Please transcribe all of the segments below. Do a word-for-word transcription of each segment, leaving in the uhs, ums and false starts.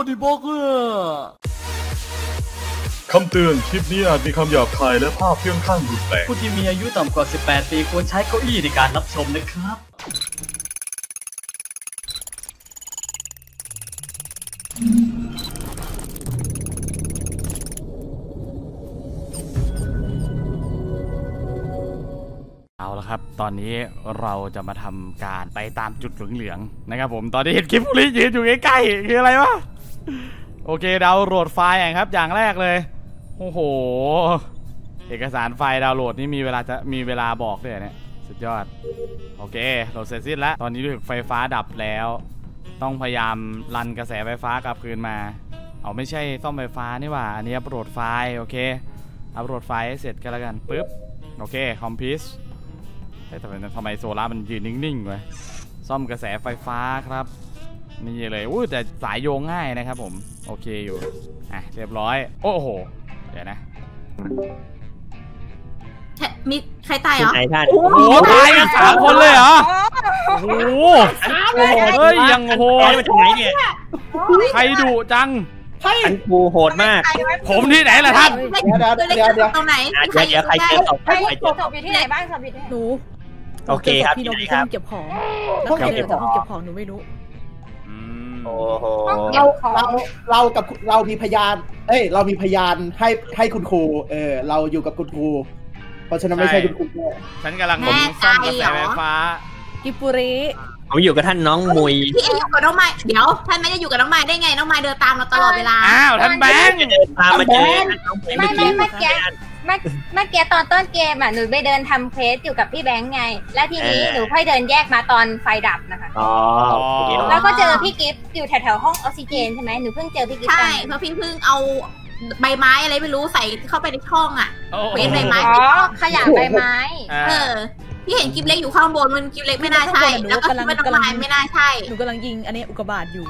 สี่ บล็อกเกอร์คำเตือนคลิปนี้อาจมีคำหยาบคายและภาพเพี้ยนข้างรุนแรงผู้ที่มีอายุต่ำกว่าสิบแปดปีควรใช้เก้าอี้ในการรับชมนะครับเอาละครับตอนนี้เราจะมาทำการไปตามจุดเหลืองๆนะครับผมตอนนี้เห็นคลิปคุริยืนอยู่ใกล้ๆคืออะไรวะโอเคดาวน์โหลดไฟล์ครับอย่างแรกเลยโอ้โหเอกสารไฟล์ดาวน์โหลดนี่มีเวลาจะมีเวลาบอกด้วยเนี่ยสุดยอดโอเคโหลดเสร็จสิ้นแล้วตอนนี้รู้สึกไฟฟ้าดับแล้วต้องพยายามรันกระแสไฟฟ้ากลับคืนมาเอาไม่ใช่ซ่อมไฟฟ้านี่หว่าอันนี้อัปโหลดไฟล์โอเคอัปโหลดไฟล์เสร็จก็แล้วกันปึ๊บโอเคคอมพิวแต่ทำไมโซล่ามันยืนนิ่งๆวะซ่อมกระแสไฟฟ้าครับนี่เลยอู้แต่สายโยงง่ายนะครับผมโอเคอยู่อ่ะเรียบร้อยโอ้โหเดี๋ยวนะมีใครตายเหรอโอ้โหตายกันสามคนเลยเหรอโอ้โหเฮ้ยยังโหดใครดุจังอันกูโหดมากผมที่ไหนล่ะท่านเดี๋ยวเดี๋ยวเดี๋ยวตรงไหนใครเจอใครเจอศพใครเจอศพอยู่ที่ไหนบ้างศพอยู่ที่ไหนหนูโอเคครับพี่น้องครับเก็บของแล้วเก็บของเก็บของหนูไม่รู้เราเราเรากับเรามีพยานเอ้ยเรามีพยานให้ให้คุณครูเออเราอยู่กับคุณครูเพราะฉะนั้นไม่ใช่คุณครูฉันกำลังผมสั้นกระแสไฟฟ้ากิปุริผมอยู่กับท่านน้องมุยพี่อยู่กับน้องไม้เดี๋ยวท่านไม่ได้อยู่กับน้องไม้ได้ไงน้องไม้เดินตามเราตลอดเวลาอ้าวท่านแบงค์เดินตามมาเจอไม่ไม่เมื่อกี้เมื่อกี้ตอนต้นเกมอ่ะหนูไปเดินทำเควสอยู่กับพี่แบงค์ไงและทีนี้หนูค่อยเดินแยกมาตอนไฟดับนะคะแล้วก็เจอพี่กิฟต์อยู่แถวๆห้องออกซิเจนใช่ไหมหนูเพิ่งเจอพี่กิฟต์ใช่เพราะพี่เพิ่งเอาใบไม้อะไรไม่รู้ใส่เข้าไปในช่องอ่ะเควสใบไม้ขยะใบไม้เออพี่เห็นกิฟเล็กอยู่ข้างบนมันกิฟเล็กไม่น่าใช่แล้วก็คิดว่าน้องไม้ไม่น่าใช่หนูกำลังยิงอันนี้อุกกาบาตอยู่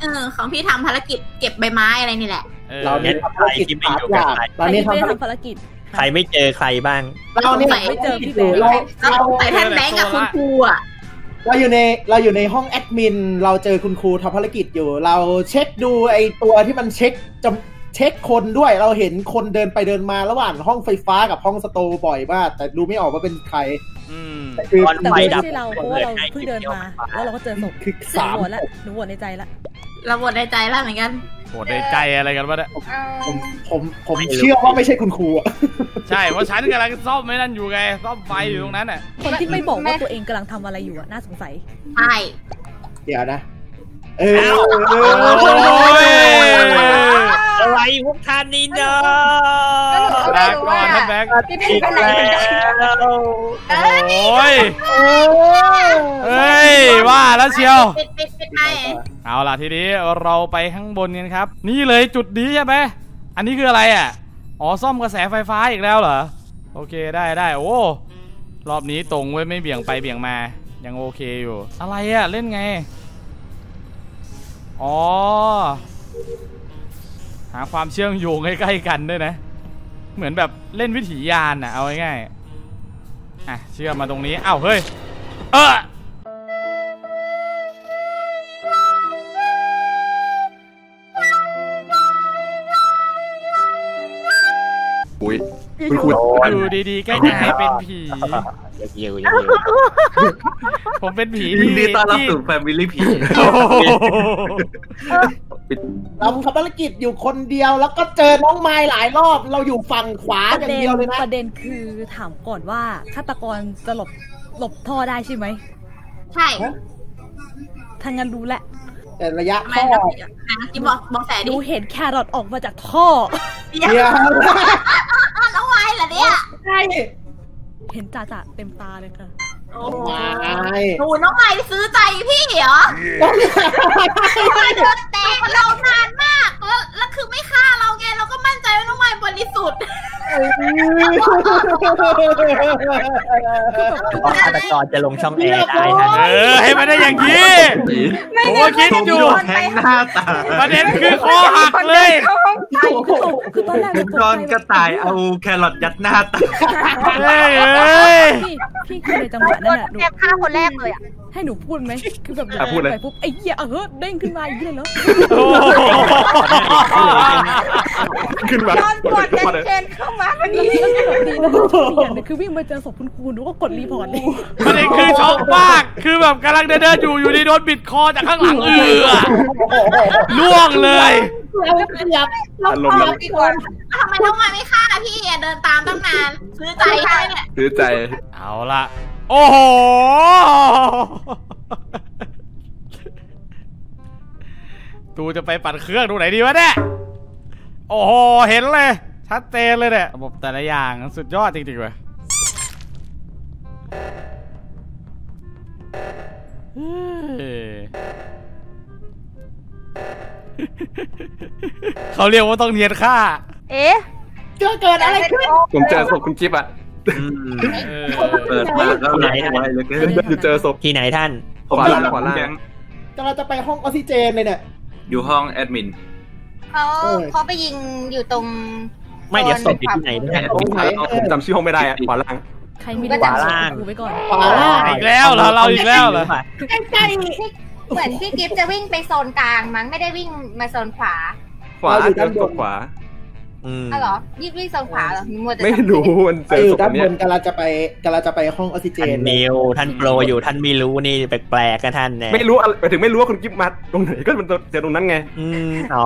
เออของพี่ทำภารกิจเก็บใบไม้อะไรนี่แหละเราเนี่ยทำภารกิจสามอย่างเราเนี่ยทำภารกิจใครไม่เจอใครบ้างเราเนี่ยไม่เจอพี่แบงค์เราใส่แท่นแบงค์กับคุณครูอ่ะเราอยู่ในเราอยู่ในห้องแอดมินเราเจอคุณครูทำภารกิจอยู่เราเช็คดูไอตัวที่มันเช็คจะเช็คคนด้วยเราเห็นคนเดินไปเดินมาระหว่างห้องไฟฟ้ากับห้องสโตร์บ่อยมากแต่ดูไม่ออกว่าเป็นใครแต่ไม่ใช่เราเพราะว่าเราเพิ่งเดินมาแล้วเราก็เจอศพสามหัวละหนูหัวในใจละเราหมดในใจแล้วเหมือนกันหมดในใจอะไรกันวะเนี่ยผมผมผมเชื่อว่าไม่ใช่คุณครูอ่ะใช่เพราะฉันกำลังซ่อมไม่นั่นอยู่ไงซ่อมไฟอยู่ตรงนั้นอ่ะคนที่ไม่บอกว่าตัวเองกำลังทำอะไรอยู่อ่ะน่าสงสัยใช่เดี๋ยวนะเอออะไรพวกท่านนี่เนอะลาก่อนท่านแบงค์ที่เป็นไปไหนโอ้ยเฮ้ยว่าแล้วเชียวเอาล่ะทีนี้เราไปข้างบนกันครับนี่เลยจุดนี้ใช่ไหมอันนี้คืออะไรอ่ะอ๋อซ่อมกระแสไฟฟ้าอีกแล้วเหรอโอเคได้ได้โอ้รอบนี้ตรงเว้ยไม่เบี่ยงไปเบี่ยงมายังโอเคอยู่อะไรอ่ะเล่นไงอ๋อหาความเชื่อมโยงใกล้ๆกันด้วยนะเหมือนแบบเล่นวิถียานน่ะเอาง่ายๆอ่ะเชื่อมมาตรงนี้อ้าวเฮ้ยเอออุ้ยคุณคุณดูดีๆใกล้ๆเป็นผีผมเป็นผีดีตอนรับสู่แฟมิลี่ผีเราทำภารกิจอยู่คนเดียวแล้วก็เจอน้องไม้หลายรอบเราอยู่ฝั่งขวาอย่างเดียวเลยนะประเด็นคือถามก่อนว่าฆาตกรจะหลบหลบท่อได้ใช่ไหมใช่ทางนั้นรู้แหละแต่ระยะท่อบอกบอกแต่ดูเห็นแครอทออกมาจากท่อเดี๋ยวน้องไม้เหรอเนี่ยใช่เห็นจ่าๆเต็มตาเลยค่ะโอ้ยหนูน้องไม้ซื้อใจพี่เหรอแต่เรานานมากแล้วคือไม่ฆ่าเราไงเราก็มั่นใจว่าน้องไม้บริสุทธิ์ฆาตกรจะลงช่องแอร์ได้นะเออให้มันได้อย่างนี้ผมก็คิดอยู่ประเด็นคือคอหักเลยคือตอนแรกโดนกระต่ายเอาแครอทยัดหน้าตาพี่พี่คือในจังหวะนั้นแหละดูแค่ฆ่าคนแรกเลยอ่ะ ให้หนูพูดไหมคือแบบพูดเลยปุ๊บไอ้เหี้ยเออเด้งขึ้นมาอีกเลยแล้วขึ้นมาตอนกดเล่นเกมเข้ามาพอดีคือวิ่งมาเจอศพคุณครูหนูก็กดรีพอร์ตเลยมันเองคือช็อกมากคือแบบกำลังเดินๆอยู่อยู่ดีโดนบิดคอจากข้างหลังเอือล่วงเลยเราไม่เกือบเราพอดีกว่าทำไมต้องมาไม่ฆ่าพี่เดินตามตั้งนานซื้อใจให้เนี่ยซื้อใจเอาละโอ้โหตูจะไปปั่นเครื่องดูไหนดีวะเนี่ยโอ้โหเห็นเลยชัดเจนเลยเนี่ยระบบแต่ละอย่างสุดยอดจริงๆเลยเขาเรียกว่าต้องเนียนฆ่าเอ๊ะเกิดเกิดอะไรขึ้นผมเจอศพคุณจิ๊บอ่ะเปิดมาแล้วไหนอยู่เจอศพที่ไหนท่านขวาล่างขวาล่างกำลังจะไปห้องออกซิเจนเลยเนี่ยอยู่ห้องแอดมินเขาเขาไปยิงอยู่ตรงไม่เดี๋ยวศพที่ไหนผมจำชื่อห้องไม่ได้อะขวาล่างใครมีขวาล่างขวาล่างอีกแล้วเหรอเราอีกแล้วเหรอใกล้ๆเหมือนพี่กิฟจะวิ่งไปโซนกลางมั้งไม่ได้วิ่งมาโซนขวาขวาเจอศพขวาอ๋อเหรอยิ่งวิ่งโซนขวาเหรอไม่รู้มันเจอด้านบนกำลังจะไปกำลังจะไปห้องออกซิเจนท่านเมลท่านโปรอยู่ท่านไม่รู้นี่แปลกๆกันท่านเนี่ยไม่รู้ไปถึงไม่รู้ว่าคุณกิ๊บมาตรงไหนก็มันเจอตรงนั้นไงอ๋อ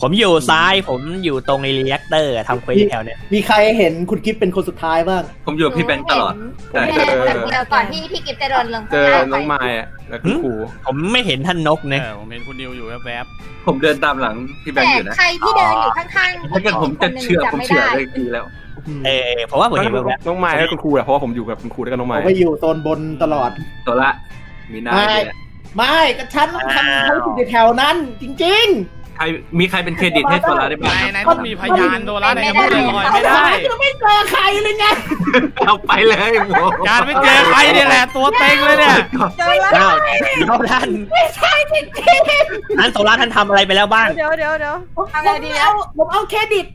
ผมอยู่ซ้ายผมอยู่ตรงในรีแอคเตอร์ทำเควสแถวเนี่ยมีใครเห็นคุณกิ๊บเป็นคนสุดท้ายบ้างผมอยู่พี่เป็นตลอดแต่เจอก่อนที่พี่กิ๊บจะโดนลงเจอน้องไม้แล้วคุณครูผมไม่เห็นท่านนกเนี่ยผมเห็นคุณนิวอยู่แวบๆผมเดินตามหลังพี่แบงค์อยู่นะที่เดินอยู่ข้างๆถ้าเกิดผมจะเชื่อผมเชื่อเลยดีแล้วเออเพราะว่าผมเห็นน้องไม้กับคุณครูอะเพราะว่าผมอยู่กับคุณครูด้วยกันน้องไม้ผมไปอยู่โซนบนตลอดตัวละมีน้าไม่กับฉันทำเขาอยู่แถวนั้นจริงๆใครมีใครเป็นเครดิตให้ตัวละได้บ้างไหนๆมีพยานตัวละในห้องลอยไม่ได้ไม่เจอใครเลยไงเอาไปเลยการไม่เจอใครนี่แหละตัวเต็งเลยเนี่ยเจอแล้วท่านไม่ใช่จริงท่านโซล่าท่านทำอะไรไปแล้วบ้างเดี๋ยวเดี๋ยวเดี๋ยวอะไรดีเอาผมเอาเครดิต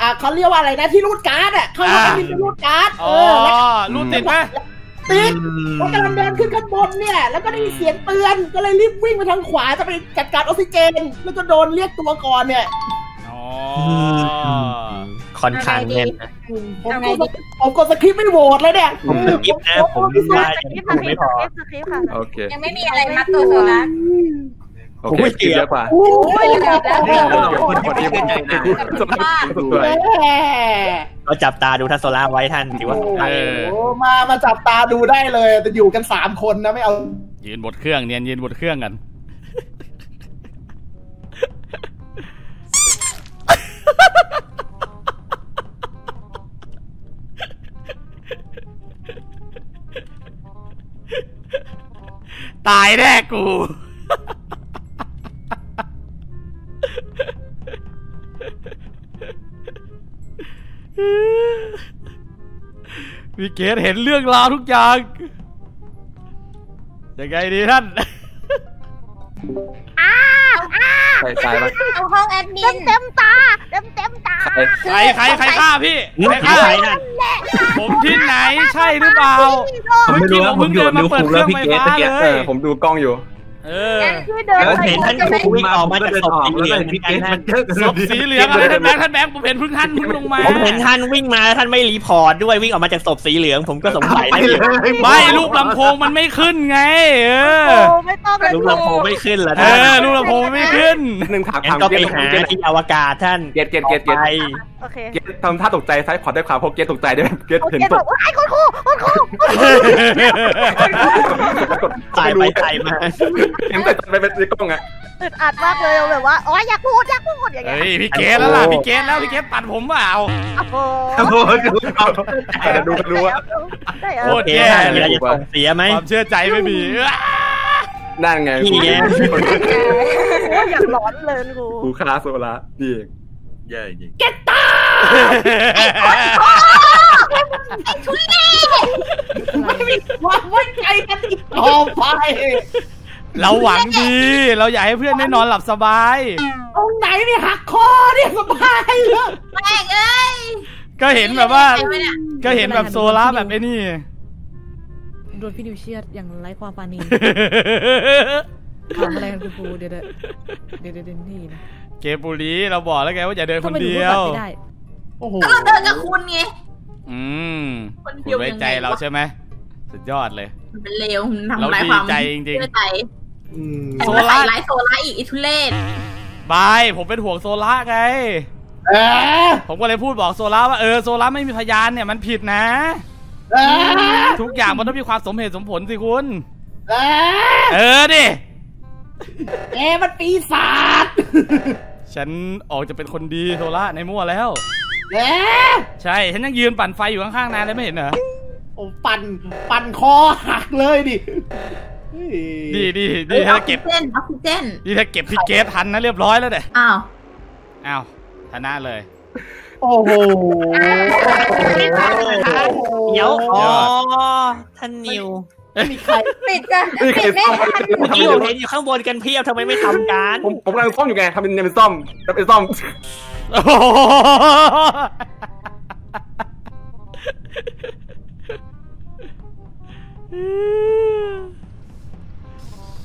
อ่าเขาเรียกว่าอะไรนะที่รูดการ์ดอ่ะเขาเรียกว่ารูดการ์ดเออรูดติดไหมติดผมกำลังเดินขึ้นข้างบนเนี่ยแล้วก็ได้ยินเสียงเตือนก็เลยรีบวิ่งไปทางขวาจะไปจัดการออกซิเจนแล้วก็โดนเรียกตัวก่อนเนี่ยอ๋อคอนคังเล่นผมก็ผมก็สคริปต์ไม่โหวตเลยเนี่ยผมสคริปต์นะผมไม่ได้ผมไม่พอโอเคยังไม่มีอะไรมัดตัวโซล่าโอ้ยเกลียดกว่าโอ้ยเกลียดแล้วเราจับตาดูท่านโซล่าไว้ท่านถือว่ามามาจับตาดูได้เลยแต่อยู่กันสามคนนะไม่เอายืนบนเครื่องเนียนยืนบนเครื่องกันตายแน่กูพี่เกศเห็นเรื่องราวทุกอย่างยังไงดีท่านอ้าวอ้าวตายแล้วห้องแอดมินเต็มตาเต็มเต็มตาใครใครใครฆ่าพี่ใครฆ่าผมที่ไหนใช่หรือเปล่าผมไม่รู้ว่าผมโยนนิ้วคุณแล้วพี่เกศตะเกียบผมดูกล้องอยู่เออแล้วเห็นท่านคุยออกมาจากศพสีเหลืองพี่เกศมันศพสีเหลืองท่านแบงค์ท่านแบงค์ผมเห็นพึ่งท่านพึ่งลงมาผมเห็นท่านวิ่งมาท่านไม่รีพอร์ตด้วยวิ่งออกมาจากศพสีเหลืองผมก็สงสัยเลยไม่ลูกลำโพงมันไม่ขึ้นไงเออไม่ต้องเลยลูกลำโพงไม่ขึ้นเหรอเออลูกลำโพงไม่ขึ้นหนึ่งขาก็ไปหาที่อวกาศท่านเกศเกศเกศไปเกศทำท่าตกใจซ้ายขวาได้ขวาพอเกศตกใจได้เกศเห็นศพไอ้คนคู่คนคู่ตายไปตายมาเห็นแต่ไม่เป็นกล้องไงอึดอัดมากเลยแบบว่าอ๋ออยากพูดอยากพูดอย่างเงี้ยพี่เกศแล้วล่ะพี่เกศแล้วพี่เกศตัดผมเปล่าโอ้โหดูดูดูว่าโอเคมีอะไรจะส่งเสียไหมความเชื่อใจไม่มีนั่นไงพี่เกศอยากหลอนเลยกูกูคณะโซล่าดีเย้จริงเกศตาไอ้ชุยนี่ไม่มีความไว้ใจกันอีกต่อไปเราหวังดีเราอยากให้เพื่อนได้นอนหลับสบายตรงไหนเนี่ยหักคอเนี่ยสบายเลยแม่เอ้ยก็เห็นแบบว่าก็เห็นแบบโซล่าแบบไอ้นี่ โดนพี่นิวเชียดอย่างไร้ความปราณีทำอะไรกันคุณครูเดี๋ยวเดี๋ยวเดี๋ยวเดี๋ยวนี่นะเกมบุรีเราบอกแล้วไงว่าอย่าเดินคนเดียวโอ้โหเราเดินกับคุณไงอืมคุณไว้ใจเราใช่ไหมสุดยอดเลยเป็นเลวเราดีใจจริงๆโซล่าไลฟ์โซล่าอีกอิทุเรศบายผมเป็นห่วงโซล่าไงผมก็เลยพูดบอกโซล่าว่าเออโซล่าไม่มีพยานเนี่ยมันผิดนะทุกอย่างมันต้องมีความสมเหตุสมผลสิคุณเออดิเอ๊ะมันปีศาจฉันออกจะเป็นคนดีโซล่าในมั่วแล้วเอ๊ะใช่ฉันยังยืนปั่นไฟอยู่ข้างๆนายเลยไม่เห็นเหรอโอ้ปั่นปั่นคอหักเลยดิดีดีดีถ้าเก็บเส้นออกซิเจนดีถ้าเก็บพี่เกสทันนะเรียบร้อยแล้วเนี่ยอ้าวอ้าวชนะเลยโอ้โหเดี๋ยวอ๋อท่านนิวมีใครปิดกันปิดแม่ที่อยู่เห็นอยู่ข้างบนกันเพียบทำไมไม่ทำการผมผมกำลังซ่อมอยู่ไงทำเป็นเป็นซ่อมทำเป็นซ่อม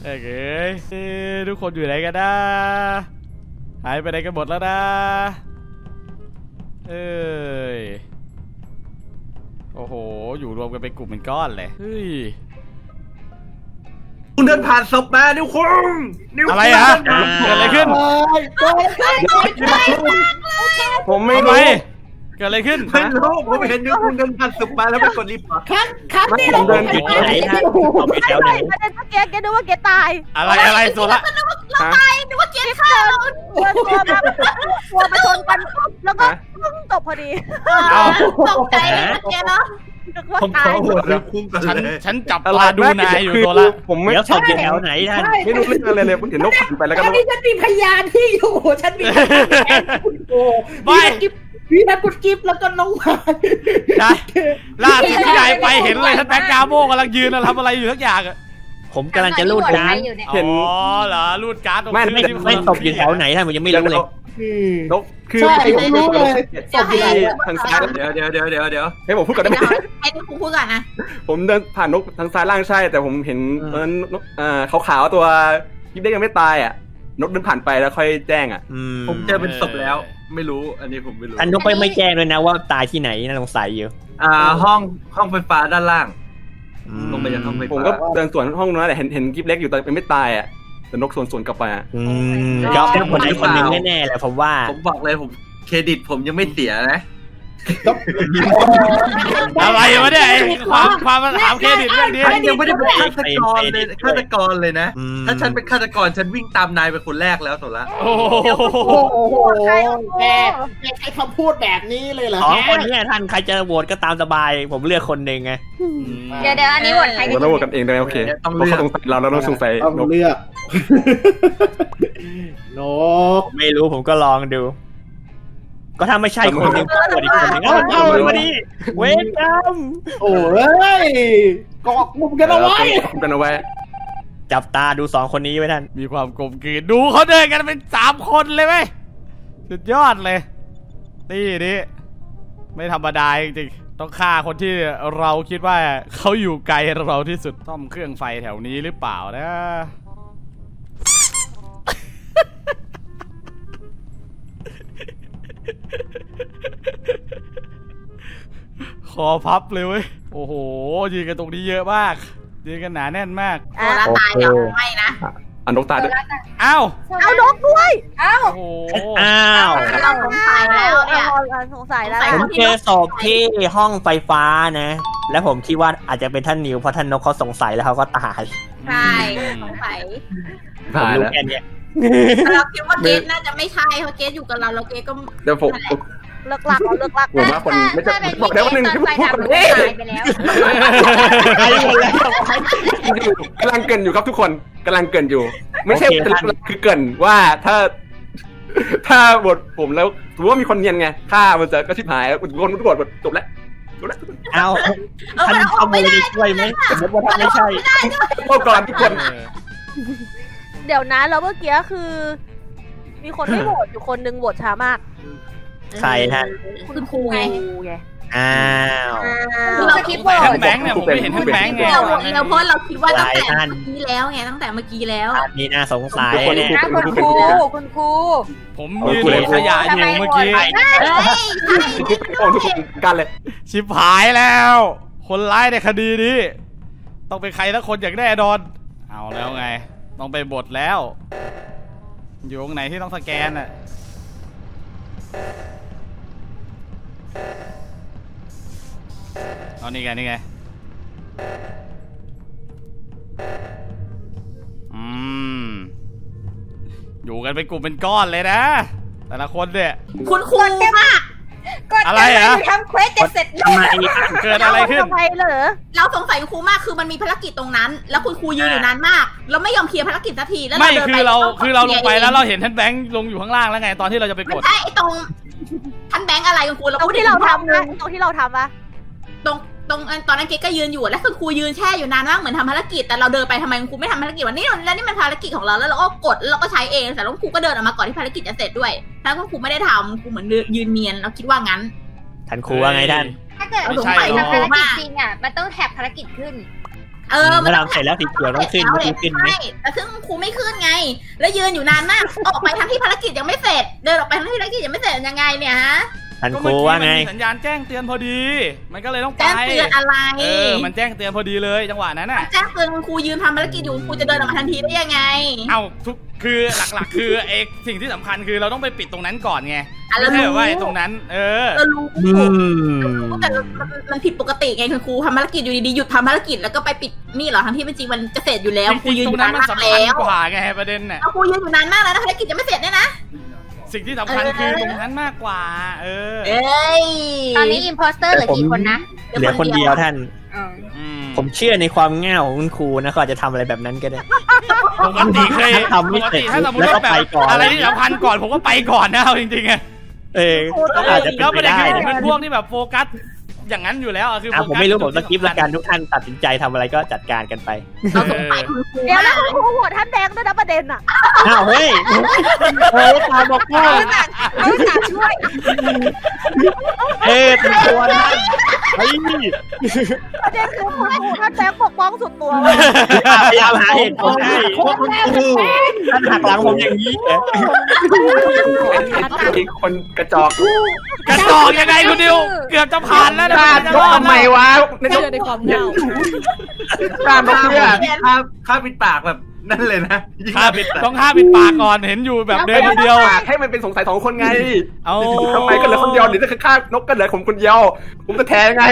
เอ้ยทุกคนอยู่ไหนกันนะหายไปไหนกันหมดแล้วนะเอ้ยโอ้โหอยู่รวมกันเป็นกลุ่มเป็นก้อนเลยเฮ้ยคุณเดินผ่านศพมานิ้วคงนิ้วอะไรฮะเกิดอะไรขึ้นผมไม่รู้เกิดอะไรขึ้นไม่รู้ผมเห็นนิ้วคุณเดินผ่านศพมาแล้วไปกดรีพอร์ตครับครับนี่เราเดินผิดที่ไหนนะไม่ใช่ประเด็นว่าแกแกนึกว่าแกตายอะไรอะไรโซล่าเราตายนึกว่าเกฆ่าเราวัวมาชนกันแล้วก็พุ่งตบพอดีตกใจแกเนาะผมตายฉันฉันจับปลาดูนายอยู่ตัวละผมไม่ชอบแถวไหนท่านไม่รู้เรื่องอะไรเลยผมเห็นนกผ่านไปแล้วก็ตอนนี้ฉันมีพยานที่อยู่ฉันมีคุณโก้มีนักกิฟมีนักกุดกิฟแล้วก็น้องวานใช่ล่าสุดที่นายไปเห็นเลยท่านแบงค์กาโม่กำลังยืนทำอะไรอยู่สักอย่างผมกำลังจะรูดการ์ดเห็นอ๋อเหรอรูดการ์ดไม่ไม่ไม่ตบอยู่แถวไหนท่านผมยังไม่รู้เลยนกคือผมรู้เลยตบอยู่ทางซ้ายเดี๋ยวเดี๋ยวเดี๋ยวเดี๋ยวเดี๋ยวให้ผมพูดก่อนได้ไหมให้ผมพูดก่อนนะผมเดินผ่านนกทางซ้ายล่างใช่แต่ผมเห็นนกอ่าขาวๆตัวยิ่งได้ยังไม่ตายอ่ะนกเดินผ่านไปแล้วค่อยแจ้งอ่ะผมเจอเป็นศพแล้วไม่รู้อันนี้ผมไม่รู้อันนกไม่แจ้งเลยนะว่าตายที่ไหนน่าสงสัยอยู่อ่าห้องห้องไฟฟ้าด้านล่างลงไปยังห้องไฟฟ้าผมก็เดินสวนห้องนั้นแหละเห็นเห็นกิ๊บเล็กอยู่แต่เป็นไม่ตายอ่ะแต่นกสวนสวนกลับไปอ่ะก็แค่คนใดคนหนึ่งแน่ๆแหละผมว่าผมบอกเลยผมเครดิตผมยังไม่เสียนะอะไรวะเนี่ยความความมาถามเครดิตเรื่องนี้ยังไม่ได้เป็นฆาตกรเลยฆาตกรเลยนะถ้าฉันเป็นฆาตกรฉันวิ่งตามนายเป็นคนแรกแล้วโซล่าโอ้โหใครแกใช้คำพูดแบบนี้เลยเหรออ๋อคนนี้ท่านใครจะโหวตก็ตามสบายผมเลือกคนหนึ่งไงเดี๋ยวเดี๋ยวอันนี้โหวตใครดีเราโหวตกันเองได้โอเคต้องเลือกเราเราต้องสงสัยต้องเลือกโน้ตไม่รู้ผมก็ลองดูก็ถ้าไม่ใช่คนนึงก็อีกคนนึงเอาเลยมาดิเวทกรรมโอ้ยกอกมุมกันเอาไว้กันเอาไว้จับตาดูสองคนนี้ไว้ท่านมีความกลมกลืนดูเขาเดินกันเป็นสามคนเลยไหมสุดยอดเลยนี่นี่ไม่ธรรมดาจริงๆต้องฆ่าคนที่เราคิดว่าเขาอยู่ไกลเราที่สุดซ่อมเครื่องไฟแถวนี้หรือเปล่านะคอพับเลยเว้ยโอ้โหยืนกันตรงนี้เยอะมากยืนกันหนาแน่นมากเอาละตายยังไม่นะอันนกตายด้วยอ้าวเอานกด้วยอ้าวอ้าวเราสงสัยแล้วเนี่ยสงสัยแล้วผมเจอศพที่ห้องไฟฟ้านะและผมคิดว่าอาจจะเป็นท่านนิวเพราะท่านนกเขาสงสัยแล้วเขาก็ตายใช่สงสัยผมรู้แค่นี้เราคิดว่าเกสน่าจะไม่ใช่เพราะเกสอยู่กับเราเราเกสก็เดี๋ยวผมเลิกลักเอาเลิกลักผมว่าคนไม่จะบอกได้ว่าหนึ่งที่พูดกันได้ไปแล้วกำลังเกินอยู่ครับทุกคนกำลังเกินอยู่ไม่ใช่คือเกินว่าถ้าถ้าบทผมแล้วถือว่ามีคนเนียนไงถ้ามันจะก็ชิบหายคนทุกคนบทจบแล้วเอาท่านเอาไม่ได้ช่วยไหมว่าไม่ใช่พวกก่อนทุกคนเดี๋ยวนะเราเมื่อกี้คือมีคนไม่โหวตอยู่คนนึงโหวตช้ามากใครท่านคุณครูไง อ้าวเราคิดว่าท่านแบงค์เนี่ยผมไม่เห็นท่านแบงค์ไงเราเพราะเราคิดว่าตั้งแต่เมื่อกี้แล้วไงตั้งแต่เมื่อกี้แล้วนี่น่าสงสัยเนี่ยคุณครูคุณครูผมยืนขยะอยู่เมื่อกี้กันเลยชิบหายแล้วคนร้ายในคดีนี้ต้องเป็นใครสักคนอย่างแน่นอนเอาแล้วไงต้องไปบทแล้วอยู่ตรงไหนที่ต้องสแกนอะเอานี่ไงนี่ไงอืมอยู่กันเป็นกลุ่มเป็นก้อนเลยนะแต่ละคนเนี่ยคุณควรมากอะไรอ่ะทำเควสเสร็จเสร็จเกิดอะไรขึ้นเราสงสัยครูมากคือมันมีภารกิจตรงนั้นแล้วคุณครูยืนอยู่นานมากเราไม่ยอมเคลียร์ภารกิจสักทีแล้วเราเดินไปคือเราคือเราลงไปแล้วเราเห็นท่านแบงค์ลงอยู่ข้างล่างแล้วไงตอนที่เราจะไปกดไอ้ตรงท่านแบงค์อะไรคุณครูตรงที่เราทำนะตรงที่เราทำอะตรงตรงตอนนั้นเกก็ยืนอยู่แล้วคุณครูยืนแช่อยู่นานมากเหมือนทำภารกิจแต่เราเดินไปทำไมคุณครูไม่ทำภารกิจวันนี้แล้วนี่มันภารกิจของเราแล้วเราก็กดเราก็ใช้เองแต่คุณครูก็เดินออกมาก่อนที่ภารกิจจะเสร็จด้วยแล้วคุณครูไม่ได้ทำครูเหมือนยืนเนียนเราคิดว่างั้นท่านครูว่าไงท่านถ้าเกิดสงสัยทำภารกิจจริงอ่ะมันต้องแท็บภารกิจขึ้นเออมันทำเสร็จแล้วสีเขียวต้องขึ้นไม่ขึ้นไหมแต่ซึ่งครูไม่ขึ้นไงแล้วยืนอยู่นานมากออกไปทั้งที่ภารกิจยังไม่เสร็จเดินออกไปทั้งที่ภารกิจยังไม่เสร็จยังไงเนี่ยฮะท่านครูว่าไงสัญญาณแจ้งเตือนพอดีมันก็เลยต้องไปแจ้งเตือนอะไรเออมันแจ้งเตือนพอดีเลยจังหวะนั้นน่ะแจ้งเตือนครูยืนทำภารกิจอยู่ครูจะเดินออกมาทันทีได้ยังไงเอ้าทุกคือหลักๆคือเอกสิ่งที่สำคัญคือเราต้องไปปิดตรงนั้นก่อนไงไม่ใช่ว่าตรงนั้นเออแต่มันผิดปกติไงคุณครูทำภารกิจอยู่ดีๆหยุดทำภารกิจแล้วก็ไปปิดนี่เหรอทั้งที่จริงมันจะเสร็จอยู่แล้วครูยืนอยู่นานมากแล้วกว่าไงประเด็นน่ะครูยืนอยู่นานมากแล้วภารกิจจะไม่เสร็จเนี่ยนะสิ่งที่สำคัญคือตรงนั้นมากกว่าเออตอนนี้อิมพอสเตอร์เหลือกี่คนนะเหลือคนเดียวท่านผมเชื่อในความง่ายของคุณครูนะเขาจะทำอะไรแบบนั้นก็ได้ปกติเคยทำไม่เสร็จแล้วก็ไปก่อนอะไรที่สำคัญก่อนผมก็ไปก่อนนะเอาจริงๆไงเอออาจจะเป็นได้เป็นพวกที่แบบโฟกัสอย่างนั้นอยู่แล้วคือผมไม่รู้ผมสกิปละกันทุกท่านตัดสินใจทำอะไรก็จัดการกันไปเราสงสัยคุณครูเดี๋ยวแล้วคุณครูหัวท่านแดงด้วยนะประเด็นอ่ะอ้าวเฮ้ยเฮ้ยตาบอกว่ารู้จักช่วยเอ๊ะเป็นตัวนะไอ้นี่ประเด็นคือคุณครูท่านแดงปกป้องสุดตัวพยายามหาเหตุผลให้ท่านหักหลังผมอย่างนี้อีกคนกระจอกกระจอกยังไงคุณดิวเกือบจะผ่านแล้วผ่านจะรอดไหมวะไม่เจอในความเงาข้าไม่เชื่อข้าข้าปิดปากแบบนั่นเลยนะข้าปิดต้องข้าปิดปากก่อนเห็นอยู่แบบเดินคนเดียวให้มันเป็นสงสัยสองคนไงเอาทำไมก็เหลือคนเดียวหรือจะฆ่านกก็เหลือผมคนเดียวผมจะแทนไง